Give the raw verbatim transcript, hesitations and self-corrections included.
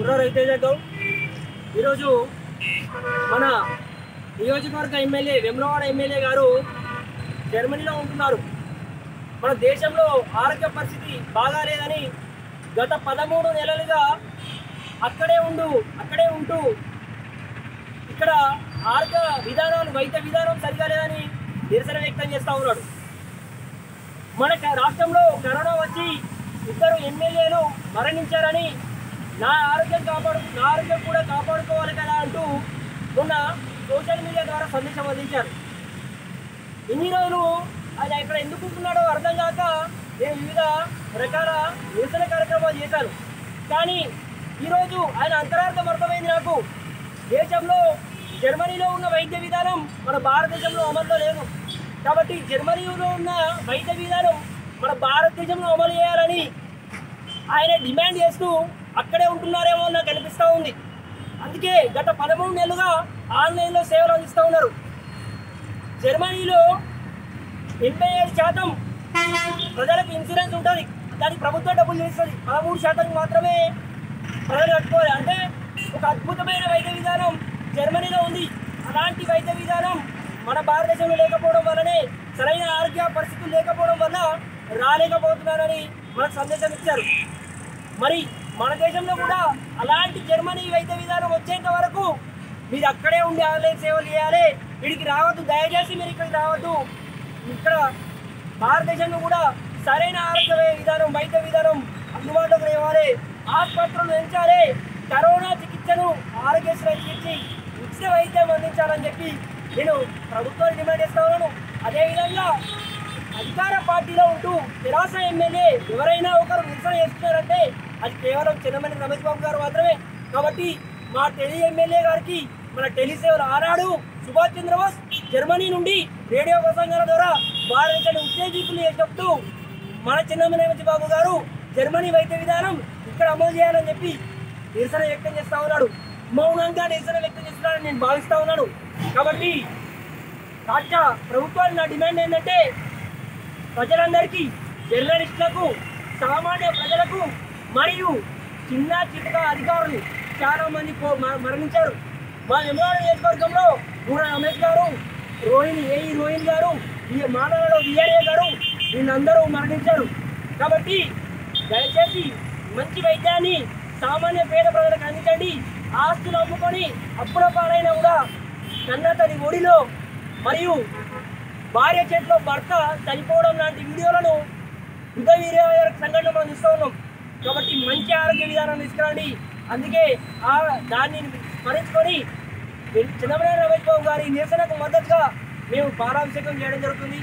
బుర్ర రైతేజ గౌడ్ ఈరోజు మన నియోజకవర్గ ఎమ్మెల్యే వెమ్లవాడ ఎమ్మెల్యే గారు జర్మనీలో ఉంటున్నారు. మన దేశంలో ఆరోగ్య పరిస్థితి బాగాలేదని గత పదమూడు నెలలుగా అక్కడే ఉండు అక్కడే ఉంటూ ఇక్కడ ఆరోగ్య విధానాలు వైద్య విధానం సరిగా లేదని నిరసన వ్యక్తం చేస్తూ ఉన్నాడు. మన రాష్ట్రంలో కరోనా వచ్చి ఇద్దరు ఎమ్మెల్యేలు మరణించారని నా ఆరోగ్యం కాపాడు నా ఆరోగ్యం కూడా కాపాడుకోవాలి కదా అంటూ మొన్న సోషల్ మీడియా ద్వారా సందేశం అందించారు. ఇన్ని రోజులు అది ఇక్కడ ఎందుకు ఉన్నాడో అర్థం కాక నేను వివిధ రకాల నిరసన కార్యక్రమాలు చేశాను. కానీ ఈరోజు ఆయన అంతరార్థం అర్థమైంది నాకు. దేశంలో జర్మనీలో ఉన్న వైద్య విధానం మన భారతదేశంలో అమలులో లేదు, కాబట్టి జర్మనీలో ఉన్న వైద్య విధానం మన భారతదేశంలో అమలు చేయాలని ఆయన డిమాండ్ చేస్తూ అక్కడే ఉంటున్నారేమో నాకు అనిపిస్తూ ఉంది. అందుకే గత పదమూడు నెలలుగా ఆన్లైన్లో సేవలు అందిస్తూ ఉన్నారు. జర్మనీలో ఎనభై ఏడు శాతం ప్రజలకు ఇన్సూరెన్స్ ఉంటుంది, దానికి ప్రభుత్వం డబ్బులు చేస్తుంది. పదమూడు శాతం మాత్రమే ప్రజలు కట్టుకోవాలి. అంటే ఒక అద్భుతమైన వైద్య విధానం జర్మనీలో ఉంది. అలాంటి వైద్య విధానం మన భారతదేశంలో లేకపోవడం వల్లనే, సరైన ఆరోగ్య పరిస్థితులు లేకపోవడం వల్ల రాలేకపోతున్నారని మనకు సందేశం ఇచ్చారు. మరి మన దేశంలో కూడా అలాంటి జర్మనీ వైద్య విధానం వచ్చేంత వరకు మీరు అక్కడే ఉండి ఆన్లైన్ సేవలు చేయాలి. వీడికి రావద్దు, దయచేసి మీరు ఇక్కడికి రావద్దు. ఇక్కడ భారతదేశంలో కూడా సరైన ఆరోగ్య విధానం వైద్య విధానం అందుబాటులోకి తేవాలి, ఆసుపత్రులు పెంచాలి, కరోనా చికిత్సను ఆరోగ్యశ్రీ ఇచ్చి ఉచిత వైద్యం అందించాలని చెప్పి నేను ప్రభుత్వాన్ని డిమాండ్ చేస్తా ఉన్నాను. అదేవిధంగా అధికార పార్టీలో ఉంటూ నిరాశ ఎమ్మెల్యే ఎవరైనా ఒకరు నిరసన చేస్తున్నారంటే అది కేవలం చిన్నమనేని రమేష్ బాబు గారు మాత్రమే. కాబట్టి మా టెలి ఎమ్మెల్యే గారికి మన టెలిసేవలు ఆనాడు సుభాష్ చంద్రబోస్ జర్మనీ నుండి రేడియో ప్రసంగాల ద్వారా భారతదేశాన్ని ఉత్తేజితులు చేసినప్పుడు మన చిన్నమనేని రమేష్ బాబు గారు జర్మనీ వైద్య విధానం ఇక్కడ అమలు చేయాలని చెప్పి నిరసన వ్యక్తం చేస్తూ ఉన్నాడు. మౌనంగా నిరసన వ్యక్తం చేస్తున్నాడని నేను భావిస్తూ ఉన్నాను. కాబట్టి రాష్ట్ర ప్రభుత్వాలు నా డిమాండ్ ఏంటంటే ప్రజలందరికీ, జర్నలిస్టులకు, సామాన్య ప్రజలకు మరియు చిన్న చిన్నగా అధికారులు చాలామంది మరణించారు. మా నిర్మాణ నియోజకవర్గంలో గుణ రమేష్ గారు, రోహిణి ఏఈ రోహిణి గారు, ఈ మానవులో విఆర్ఏ గారు వీళ్ళందరూ మరణించారు. కాబట్టి దయచేసి మంచి వైద్యాన్ని సామాన్య పేద ప్రజలకు అందించండి. ఆస్తులు అమ్ముకొని అప్పుల పాలైనా కూడా కన్న తల్లి ఒడిలో మరియు భార్య చేతిలో భర్త చనిపోవడం లాంటి వీడియోలను యుగ వీర సంఘటన మనం చూస్తూ ఉన్నాం. కాబట్టి మంచి ఆరోగ్య విధానం తీసుకురండి. అందుకే ఆ దాన్ని స్మరించుకొని చంద్రబాబు రమేష్ బాబు గారి నిరసనకు మద్దతుగా మేము పారాభిషేకం చేయడం జరుగుతుంది.